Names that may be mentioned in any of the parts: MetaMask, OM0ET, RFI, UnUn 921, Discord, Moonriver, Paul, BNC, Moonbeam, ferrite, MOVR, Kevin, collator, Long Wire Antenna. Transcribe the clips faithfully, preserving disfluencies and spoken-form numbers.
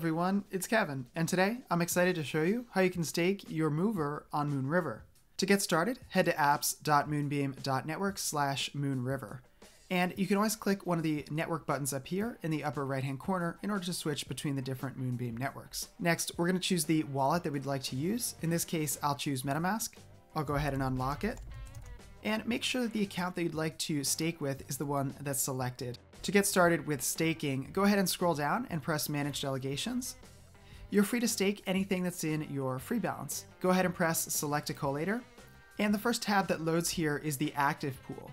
everyone, it's Kevin, and today I'm excited to show you how you can stake your mover on Moonriver. To get started, head to apps.moonbeam.network slash moonriver. And you can always click one of the network buttons up here in the upper right hand corner in order to switch between the different Moonbeam networks. Next, we're going to choose the wallet that we'd like to use. In this case, I'll choose MetaMask. I'll go ahead and unlock it. And make sure that the account that you'd like to stake with is the one that's selected. To get started with staking, go ahead and scroll down and press Manage Delegations. You're free to stake anything that's in your free balance. Go ahead and press Select a Collator. And the first tab that loads here is the active pool.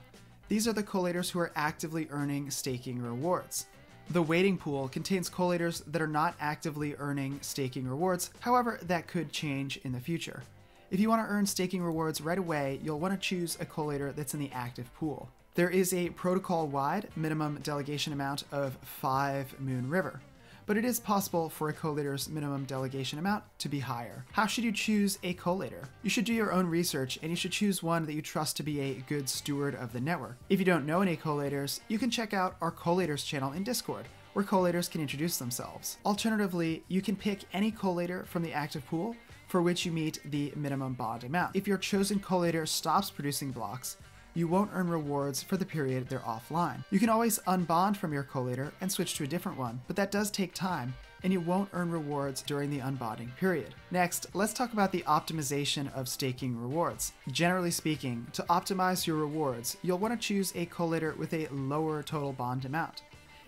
These are the collators who are actively earning staking rewards. The waiting pool contains collators that are not actively earning staking rewards. However, that could change in the future. If you want to earn staking rewards right away, you'll want to choose a collator that's in the active pool. There is a protocol-wide minimum delegation amount of five Moonriver, but it is possible for a collator's minimum delegation amount to be higher. How should you choose a collator? You should do your own research, and you should choose one that you trust to be a good steward of the network. If you don't know any collators, you can check out our collators channel in Discord, where collators can introduce themselves. Alternatively, you can pick any collator from the active pool for which you meet the minimum bond amount. If your chosen collator stops producing blocks, you won't earn rewards for the period they're offline. You can always unbond from your collator and switch to a different one, but that does take time, and you won't earn rewards during the unbonding period. Next, let's talk about the optimization of staking rewards. Generally speaking, to optimize your rewards, you'll want to choose a collator with a lower total bond amount.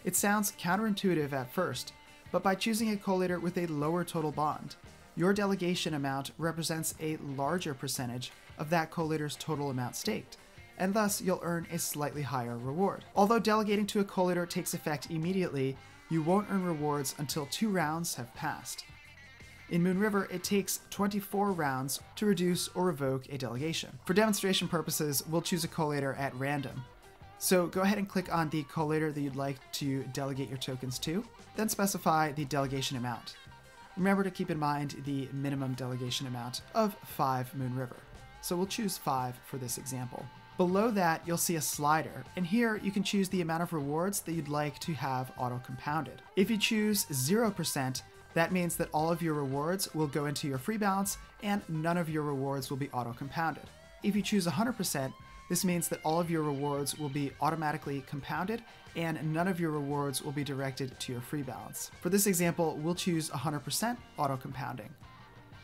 It sounds counterintuitive at first, but by choosing a collator with a lower total bond, your delegation amount represents a larger percentage of that collator's total amount staked, and thus you'll earn a slightly higher reward. Although delegating to a collator takes effect immediately, you won't earn rewards until two rounds have passed. In Moonriver, it takes twenty-four rounds to reduce or revoke a delegation. For demonstration purposes, we'll choose a collator at random. So go ahead and click on the collator that you'd like to delegate your tokens to, then specify the delegation amount. Remember to keep in mind the minimum delegation amount of five Moonriver. So we'll choose five for this example. Below that, you'll see a slider, and here you can choose the amount of rewards that you'd like to have auto-compounded. If you choose zero percent, that means that all of your rewards will go into your free balance, and none of your rewards will be auto-compounded. If you choose one hundred percent, this means that all of your rewards will be automatically compounded, and none of your rewards will be directed to your free balance. For this example, we'll choose one hundred percent auto-compounding.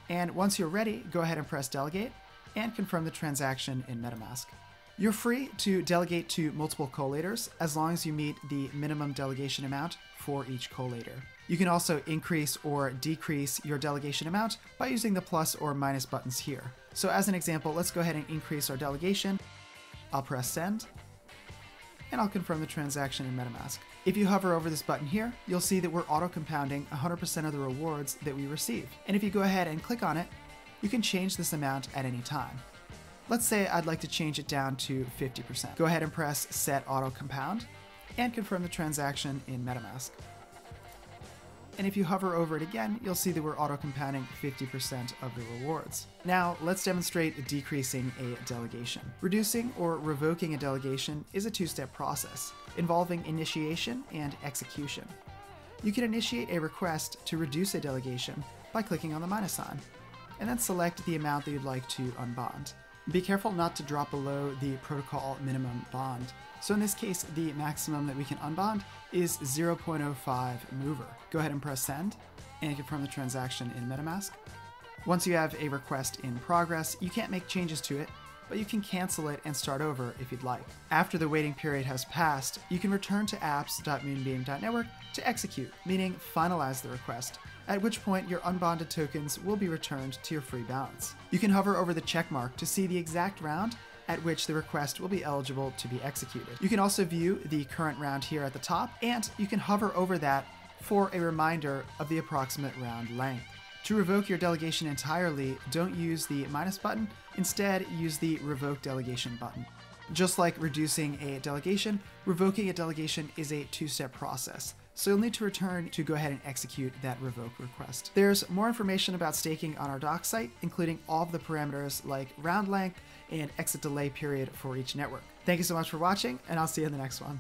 And once you're ready, go ahead and press Delegate, and confirm the transaction in MetaMask. You're free to delegate to multiple collators as long as you meet the minimum delegation amount for each collator. You can also increase or decrease your delegation amount by using the plus or minus buttons here. So as an example, let's go ahead and increase our delegation. I'll press send, and I'll confirm the transaction in MetaMask. If you hover over this button here, you'll see that we're auto-compounding one hundred percent of the rewards that we receive. And if you go ahead and click on it, you can change this amount at any time. Let's say I'd like to change it down to fifty percent. Go ahead and press Set Auto Compound and confirm the transaction in MetaMask. And if you hover over it again, you'll see that we're auto compounding fifty percent of the rewards. Now let's demonstrate decreasing a delegation. Reducing or revoking a delegation is a two-step process involving initiation and execution. You can initiate a request to reduce a delegation by clicking on the minus sign, and then select the amount that you'd like to unbond. Be careful not to drop below the protocol minimum bond. So in this case, the maximum that we can unbond is zero point zero five mover. Go ahead and press send and confirm the transaction in MetaMask. Once you have a request in progress, you can't make changes to it, but you can cancel it and start over if you'd like. After the waiting period has passed, you can return to apps.moonbeam.network to execute, meaning finalize the request, at which point your unbonded tokens will be returned to your free balance. You can hover over the check mark to see the exact round at which the request will be eligible to be executed. You can also view the current round here at the top, and you can hover over that for a reminder of the approximate round length. To revoke your delegation entirely, don't use the minus button. Instead, use the Revoke Delegation button. Just like reducing a delegation, revoking a delegation is a two-step process, so you'll need to return to go ahead and execute that revoke request. There's more information about staking on our doc site, including all of the parameters like round length and exit delay period for each network. Thank you so much for watching, and I'll see you in the next one.